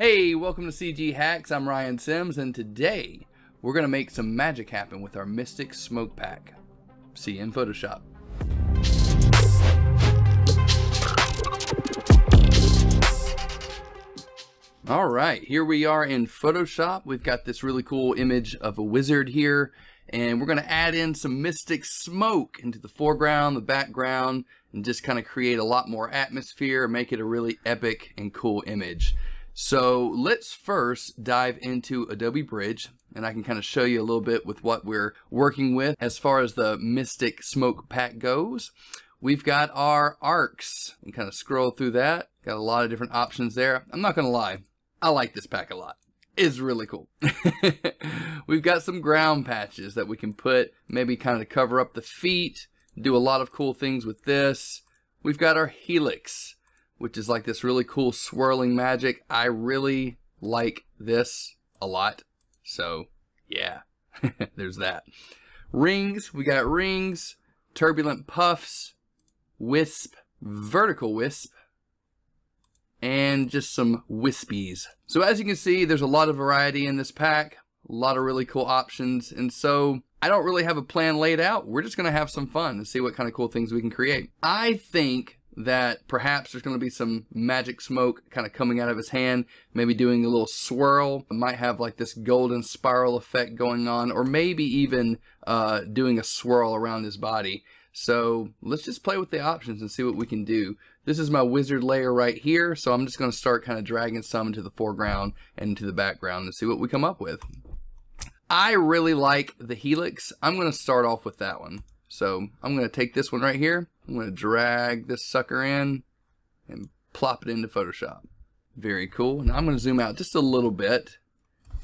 Hey, welcome to CG Hacks. I'm Ryan Sims, and today we're going to make some magic happen with our Mystic Smoke Pack. See you in Photoshop. Alright, here we are in Photoshop. We've got this really cool image of a wizard here, and we're going to add in some mystic smoke into the foreground, the background, and just kind of create a lot more atmosphere, make it a really epic and cool image. So let's first dive into Adobe Bridge, and I can kind of show you a little bit with what we're working with as far as the Mystic Smoke Pack goes. We've got our arcs, and kind of scroll through that. Got a lot of different options there. I'm not gonna lie, I like this pack a lot. It's really cool. We've got some ground patches that we can put, maybe kind of cover up the feet, do a lot of cool things with this. We've got our Helix, which is like this really cool swirling magic. I really like this a lot. So yeah, there's that. Rings, we got rings, turbulent puffs, wisp, vertical wisp, and just some wispies. So as you can see, there's a lot of variety in this pack, a lot of really cool options. And so I don't really have a plan laid out. We're just gonna have some fun and see what kind of cool things we can create. I think that perhaps there's going to be some magic smoke kind of coming out of his hand, maybe doing a little swirl. It might have like this golden spiral effect going on, or maybe even doing a swirl around his body. So let's just play with the options and see what we can do. This is my wizard layer right here, so I'm just going to start kind of dragging some into the foreground and into the background and see what we come up with. I really like the Helix. I'm going to start off with that one. So I'm going to take this one right here. I'm going to drag this sucker in and plop it into Photoshop. Very cool. Now I'm going to zoom out just a little bit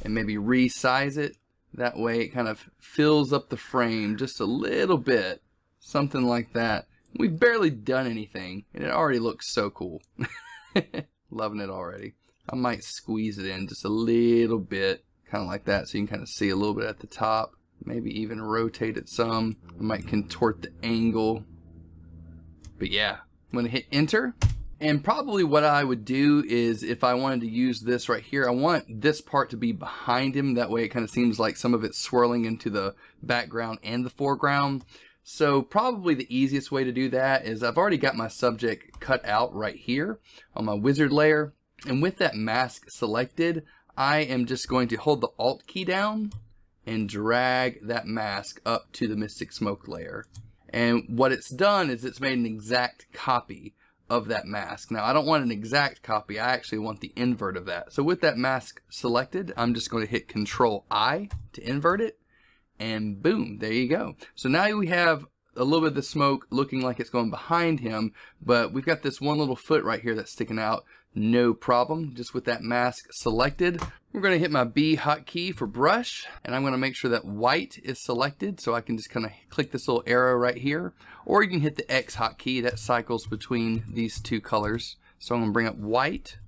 and maybe resize it. That way it kind of fills up the frame just a little bit. Something like that. We've barely done anything and it already looks so cool. Loving it already. I might squeeze it in just a little bit. Kind of like that, so you can kind of see a little bit at the top. Maybe even rotate it some. I might contort the angle. But yeah, I'm going to hit enter. And probably what I would do is, if I wanted to use this right here, I want this part to be behind him. That way it kind of seems like some of it's swirling into the background and the foreground. So probably the easiest way to do that is, I've already got my subject cut out right here on my wizard layer. And with that mask selected, I am just going to hold the Alt key down and drag that mask up to the Mystic Smoke layer. And what it's done is it's made an exact copy of that mask. Now I don't want an exact copy, I actually want the invert of that. So with that mask selected, I'm just going to hit Control I to invert it, and boom, there you go. So now we have a little bit of the smoke looking like it's going behind him, but we've got this one little foot right here that's sticking out, no problem. Just with that mask selected, we're going to hit my B hotkey for brush, and I'm going to make sure that white is selected, so I can just kind of click this little arrow right here, or you can hit the X hotkey that cycles between these two colors. So I'm going to bring up white,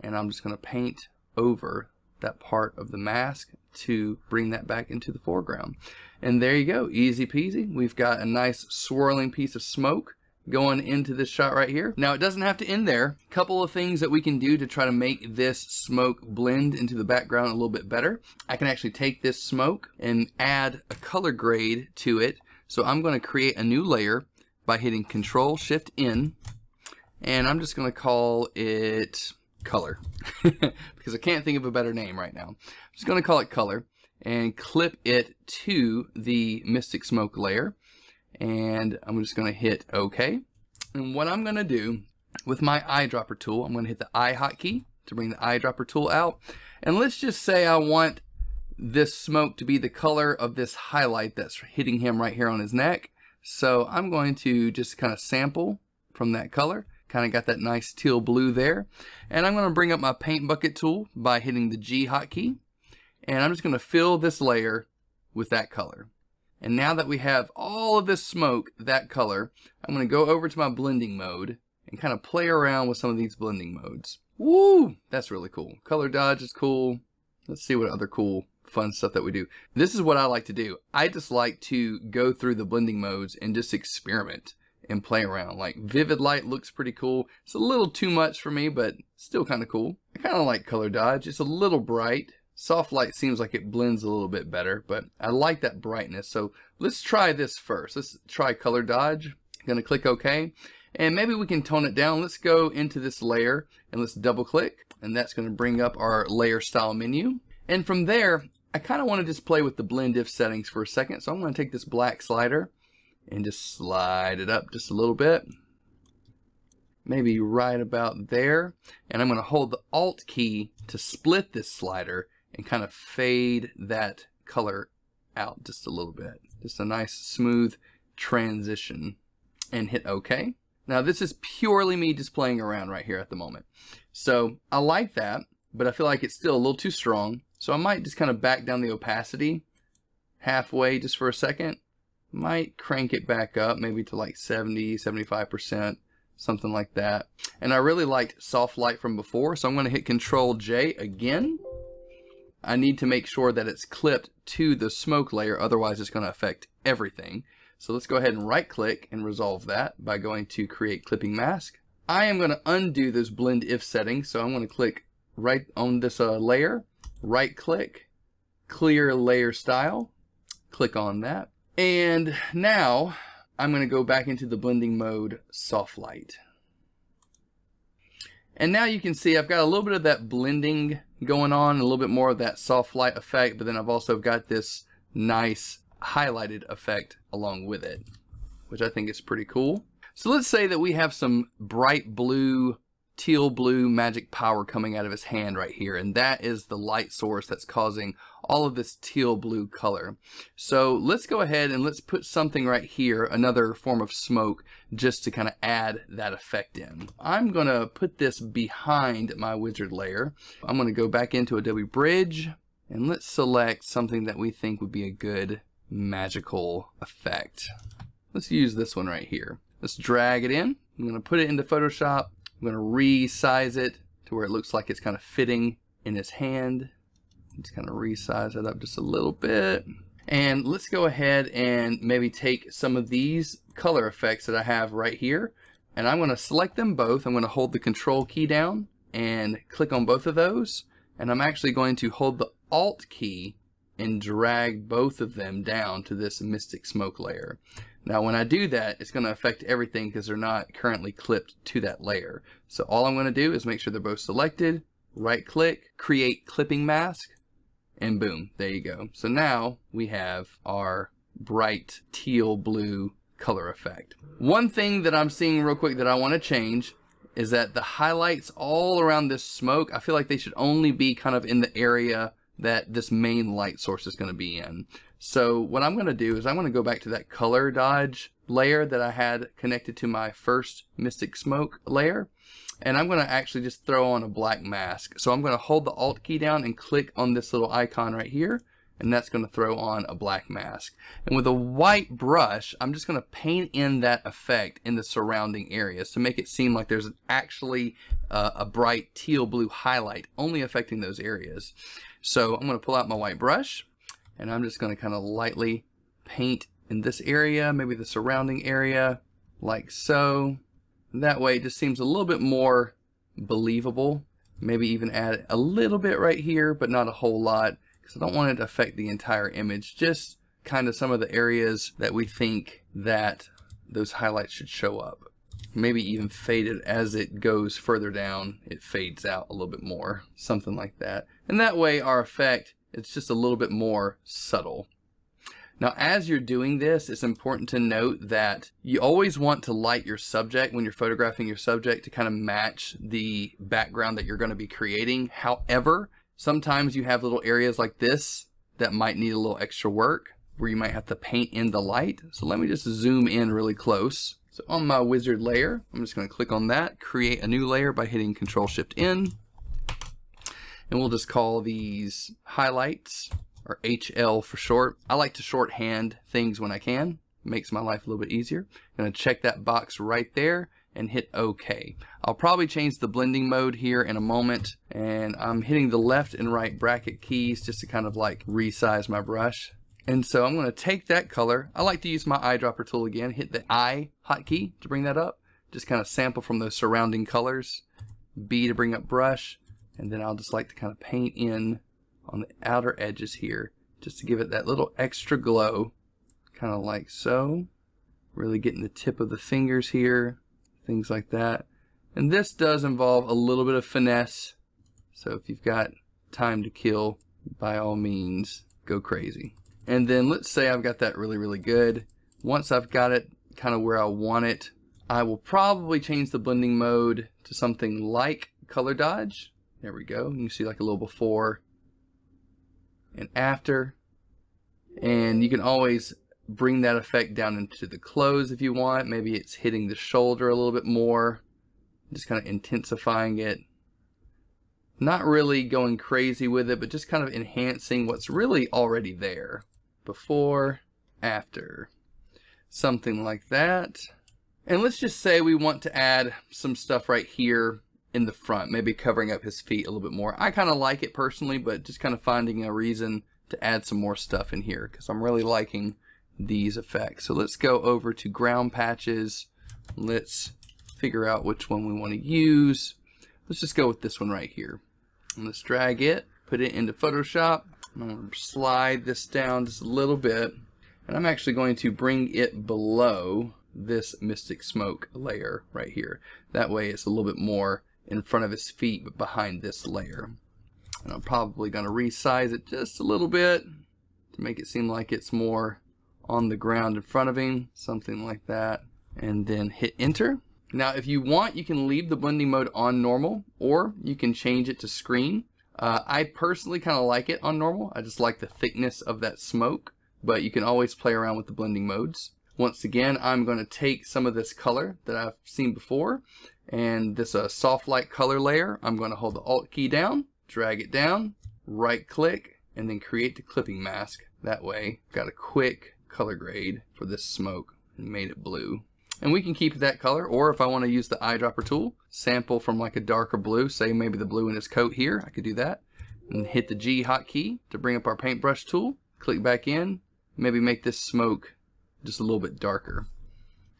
and I'm just going to paint over that part of the mask to bring that back into the foreground. And there you go, easy peasy. We've got a nice swirling piece of smoke going into this shot right here. Now it doesn't have to end there. A couple of things that we can do to try to make this smoke blend into the background a little bit better. I can actually take this smoke and add a color grade to it. So I'm going to create a new layer by hitting Control Shift N, and I'm just going to call it color because I can't think of a better name right now. I'm just going to call it color, and clip it to the Mystic Smoke layer, and I'm just going to hit OK. And what I'm going to do with my eyedropper tool, I'm going to hit the I hotkey to bring the eyedropper tool out, and let's just say I want this smoke to be the color of this highlight that's hitting him right here on his neck. So I'm going to just kind of sample from that color. Kind of got that nice teal blue there. And I'm going to bring up my Paint Bucket tool by hitting the G hotkey. And I'm just going to fill this layer with that color. And now that we have all of this smoke that color, I'm going to go over to my blending mode and kind of play around with some of these blending modes. Woo! That's really cool. Color dodge is cool. Let's see what other cool fun stuff that we do. This is what I like to do. I just like to go through the blending modes and just experiment and play around. Like vivid light looks pretty cool. It's a little too much for me, but still kind of cool. I kind of like color dodge. It's a little bright. Soft light seems like it blends a little bit better, but I like that brightness. So let's try this first. Let's try color dodge. I'm gonna click OK, and maybe we can tone it down. Let's go into this layer and let's double click, and that's gonna bring up our layer style menu. And from there, I kind of want to just play with the blend if settings for a second. So I'm gonna take this black slider and just slide it up just a little bit, maybe right about there. And I'm gonna hold the Alt key to split this slider and kind of fade that color out just a little bit. Just a nice smooth transition, and hit OK. Now this is purely me just playing around right here at the moment. So I like that, but I feel like it's still a little too strong. So I might just kind of back down the opacity halfway just for a second. Might crank it back up maybe to like 70, 75%, something like that. And I really liked soft light from before, so I'm gonna hit Control J again. I need to make sure that it's clipped to the smoke layer, otherwise it's gonna affect everything. So let's go ahead and right click and resolve that by going to create clipping mask. I am gonna undo this blend if setting, so I'm gonna click right on this layer, right click, clear layer style, click on that. And now I'm gonna go back into the blending mode, soft light. And now you can see I've got a little bit of that blending going on, a little bit more of that soft light effect, but then I've also got this nice highlighted effect along with it, which I think is pretty cool. So let's say that we have some bright blue, teal blue magic power coming out of his hand right here, and that is the light source that's causing all of this teal blue color. So let's go ahead and let's put something right here, another form of smoke, just to kind of add that effect in. I'm gonna put this behind my wizard layer. I'm gonna go back into Adobe Bridge, and let's select something that we think would be a good magical effect. Let's use this one right here. Let's drag it in. I'm gonna put it into Photoshop. I'm gonna resize it to where it looks like it's kind of fitting in his hand. I'm just gonna resize it up just a little bit. And let's go ahead and maybe take some of these color effects that I have right here, and I'm gonna select them both. I'm gonna hold the Control key down and click on both of those. And I'm actually going to hold the Alt key and drag both of them down to this Mystic Smoke layer. Now when I do that, it's gonna affect everything because they're not currently clipped to that layer. So all I'm gonna do is make sure they're both selected, right click, create clipping mask, and boom, there you go. So now we have our bright teal blue color effect. One thing that I'm seeing real quick that I wanna change is that the highlights all around this smoke, I feel like they should only be kind of in the area that this main light source is gonna be in. So what I'm gonna do is I'm gonna go back to that color dodge layer that I had connected to my first Mystic Smoke layer, and I'm gonna actually just throw on a black mask. So I'm gonna hold the Alt key down and click on this little icon right here, and that's gonna throw on a black mask. And with a white brush, I'm just gonna paint in that effect in the surrounding areas to make it seem like there's actually a bright teal blue highlight only affecting those areas. So I'm gonna pull out my white brush, and I'm just gonna kind of lightly paint in this area, maybe the surrounding area, like so. That way it just seems a little bit more believable. Maybe even add a little bit right here, but not a whole lot, because I don't want it to affect the entire image, just kind of some of the areas that we think that those highlights should show up. Maybe even fade it as it goes further down, it fades out a little bit more, something like that. And that way our effect, it's just a little bit more subtle. Now, as you're doing this, it's important to note that you always want to light your subject when you're photographing your subject to kind of match the background that you're going to be creating. However, sometimes you have little areas like this that might need a little extra work where you might have to paint in the light. So let me just zoom in really close. So on my wizard layer, I'm just going to click on that, create a new layer by hitting Control-Shift-N. And we'll just call these highlights, or HL for short. I like to shorthand things when I can. It makes my life a little bit easier. I'm gonna check that box right there and hit OK. I'll probably change the blending mode here in a moment, and I'm hitting the left and right bracket keys just to kind of like resize my brush. And so I'm going to take that color. I like to use my eyedropper tool again, hit the I hotkey to bring that up. Just kind of sample from those surrounding colors. B to bring up brush. And then I'll just like to kind of paint in on the outer edges here just to give it that little extra glow. Kind of like so. Really getting the tip of the fingers here. Things like that. And this does involve a little bit of finesse. So if you've got time to kill, by all means, go crazy. And then let's say I've got that really, really good. Once I've got it kind of where I want it, I will probably change the blending mode to something like color dodge. There we go. You can see like a little before and after. And you can always bring that effect down into the clothes if you want. Maybe it's hitting the shoulder a little bit more, just kind of intensifying it. Not really going crazy with it, but just kind of enhancing what's really already there. Before, after, something like that. And let's just say we want to add some stuff right here in the front, maybe covering up his feet a little bit more. I kind of like it personally, but just kind of finding a reason to add some more stuff in here because I'm really liking these effects. So let's go over to ground patches. Let's figure out which one we want to use. Let's just go with this one right here. And let's drag it, put it into Photoshop. I'm going to slide this down just a little bit. And I'm actually going to bring it below this Mystic Smoke layer right here. That way it's a little bit more in front of his feet, but behind this layer. And I'm probably going to resize it just a little bit to make it seem like it's more on the ground in front of him. Something like that. And then hit enter. Now, if you want, you can leave the blending mode on normal, or you can change it to screen. I personally kind of like it on normal. I just like the thickness of that smoke, but you can always play around with the blending modes. Once again, I'm going to take some of this color that I've seen before, and this soft light color layer, I'm going to hold the Alt key down, drag it down, right click, and then create the clipping mask. That way, I've got a quick color grade for this smoke and made it blue. And we can keep that color, or if I want to use the eyedropper tool, sample from like a darker blue, say maybe the blue in his coat here, I could do that. And hit the G hotkey to bring up our paintbrush tool, click back in, maybe make this smoke just a little bit darker.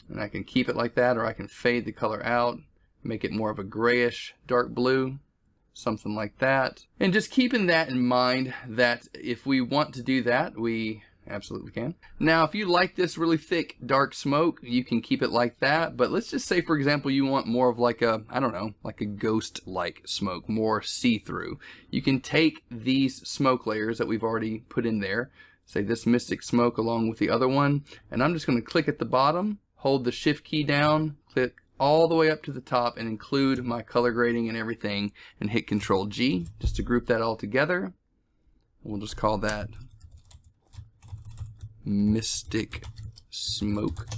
And I can keep it like that, or I can fade the color out, make it more of a grayish dark blue, something like that. And just keeping that in mind that if we want to do that, we absolutely can. Now, if you like this really thick, dark smoke, you can keep it like that. But let's just say, for example, you want more of like a, I don't know, like a ghost-like smoke, more see-through. You can take these smoke layers that we've already put in there, say this Mystic Smoke along with the other one, and I'm just going to click at the bottom, hold the shift key down, click all the way up to the top and include my color grading and everything, and hit Control G just to group that all together. We'll just call that Mystic Smoke.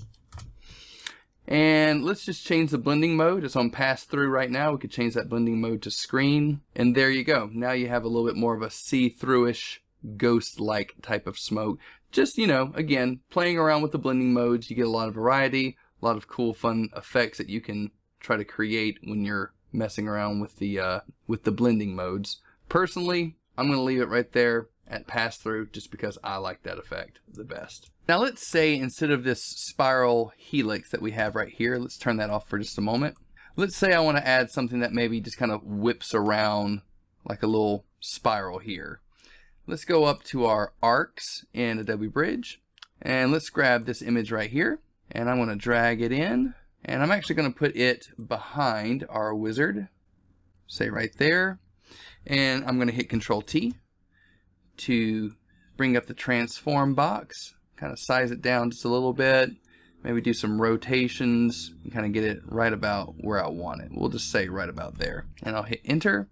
And let's just change the blending mode. It's on pass through right now. We could change that blending mode to screen, and there you go. Now you have a little bit more of a see-through-ish, ghost-like type of smoke. Just, you know, again, playing around with the blending modes, you get a lot of variety, a lot of cool fun effects that you can try to create when you're messing around with the blending modes. Personally, I'm going to leave it right there at pass through just because I like that effect the best. Now let's say instead of this spiral helix that we have right here, let's turn that off for just a moment. Let's say I want to add something that maybe just kind of whips around like a little spiral here. Let's go up to our arcs in Adobe Bridge and let's grab this image right here, and I'm going to drag it in, and I'm actually going to put it behind our wizard, say right there, and I'm going to hit Control T to bring up the transform box, kind of size it down just a little bit, maybe do some rotations and kind of get it right about where I want it. We'll just say right about there, and I'll hit enter.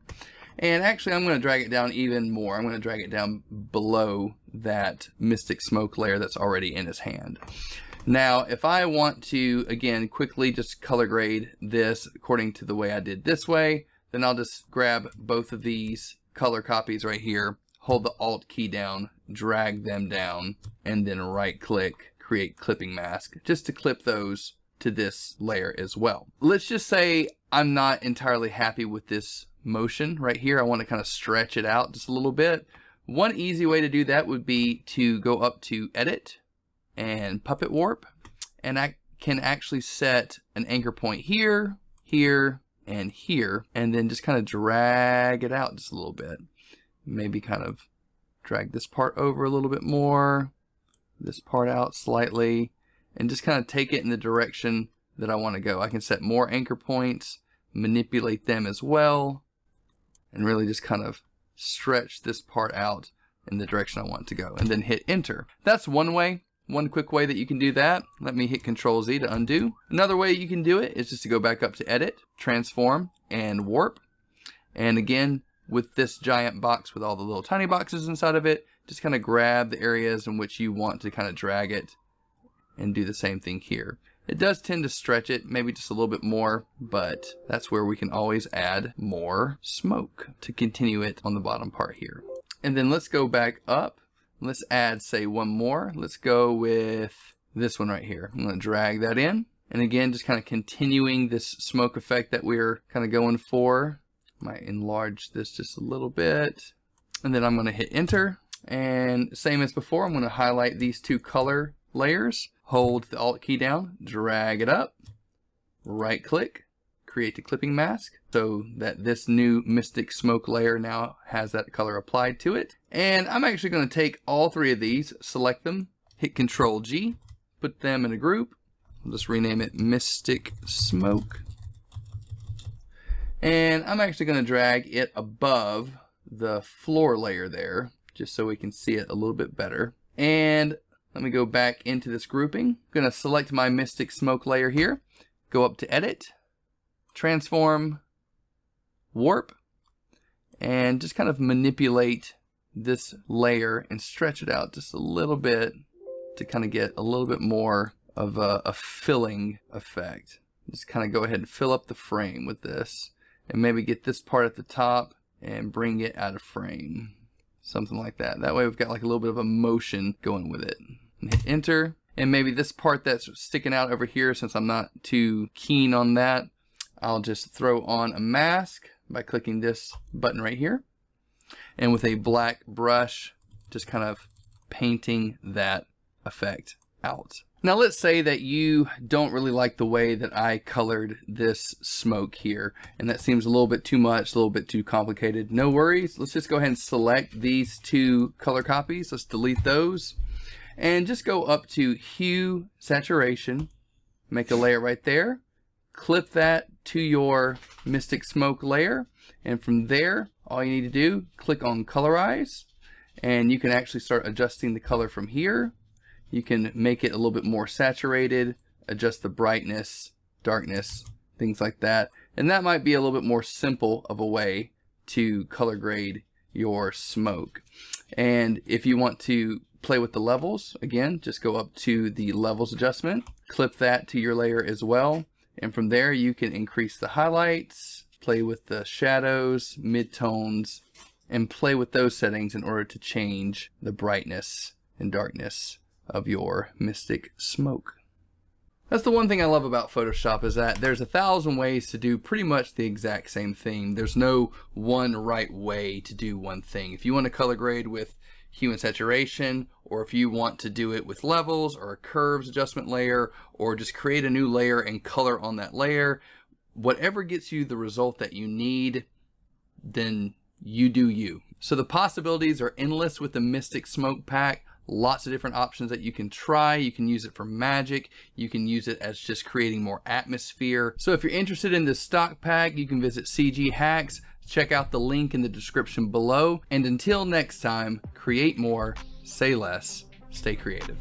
And actually I'm going to drag it down even more. I'm going to drag it down below that Mystic Smoke layer that's already in his hand. Now if I want to, again, quickly just color grade this according to the way I did this way, then I'll just grab both of these color copies right here, hold the Alt key down, drag them down, and then right click, create clipping mask, just to clip those to this layer as well. Let's just say I'm not entirely happy with this motion right here. I want to kind of stretch it out just a little bit. One easy way to do that would be to go up to Edit and Puppet Warp, and I can actually set an anchor point here, here, and here, and then just kind of drag it out just a little bit. Maybe kind of drag this part over a little bit more, this part out slightly, and just kind of take it in the direction that I want to go. I can set more anchor points, manipulate them as well, and really just kind of stretch this part out in the direction I want to go, and then hit enter. That's one way, one quick way that you can do that. Let me hit Control Z to undo. Another way you can do it is just to go back up to Edit, Transform, and Warp. And again, with this giant box with all the little tiny boxes inside of it, just kind of grab the areas in which you want to kind of drag it and do the same thing here. It does tend to stretch it, maybe just a little bit more, but that's where we can always add more smoke to continue it on the bottom part here. And then let's go back up. Let's add, say, one more. Let's go with this one right here. I'm going to drag that in. And again, just kind of continuing this smoke effect that we're kind of going for. Might enlarge this just a little bit. And then I'm going to hit enter. And same as before, I'm going to highlight these two color layers. Hold the Alt key down, drag it up, right click, create the clipping mask so that this new Mystic Smoke layer now has that color applied to it. And I'm actually going to take all three of these, select them, hit Control G, put them in a group. I'll just rename it Mystic Smoke. And I'm actually going to drag it above the floor layer there, just so we can see it a little bit better. And let me go back into this grouping. I'm going to select my Mystic Smoke layer here, go up to Edit, Transform, Warp, and just kind of manipulate this layer and stretch it out just a little bit to kind of get a little bit more of a filling effect. Just kind of go ahead and fill up the frame with this, and maybe get this part at the top and bring it out of frame. Something like that. That way we've got like a little bit of a motion going with it. Hit enter, and maybe this part that's sticking out over here, since I'm not too keen on that, I'll just throw on a mask by clicking this button right here, and with a black brush just kind of painting that effect out. Now let's say that you don't really like the way that I colored this smoke here, and that seems a little bit too much, a little bit too complicated. No worries, let's just go ahead and select these two color copies. Let's delete those. And just go up to Hue/Saturation, make a layer right there, clip that to your Mystic Smoke layer, and from there, all you need to do, click on Colorize, and you can actually start adjusting the color from here. You can make it a little bit more saturated, adjust the brightness, darkness, things like that. And that might be a little bit more simple of a way to color grade your smoke. And if you want to play with the levels, again, just go up to the levels adjustment, clip that to your layer as well. And from there, you can increase the highlights, play with the shadows, midtones, and play with those settings in order to change the brightness and darkness of your Mystic Smoke. That's the one thing I love about Photoshop, is that there's 1,000 ways to do pretty much the exact same thing. There's no one right way to do one thing. If you want to color grade with hue and saturation, or if you want to do it with levels or a curves adjustment layer, or just create a new layer and color on that layer, whatever gets you the result that you need, then you do you. So the possibilities are endless with the Mystic Smoke Pack. Lots of different options that you can try. You can use it for magic. You can use it as just creating more atmosphere. So if you're interested in this stock pack, you can visit CG Hacks. Check out the link in the description below. And until next time, create more, say less, stay creative.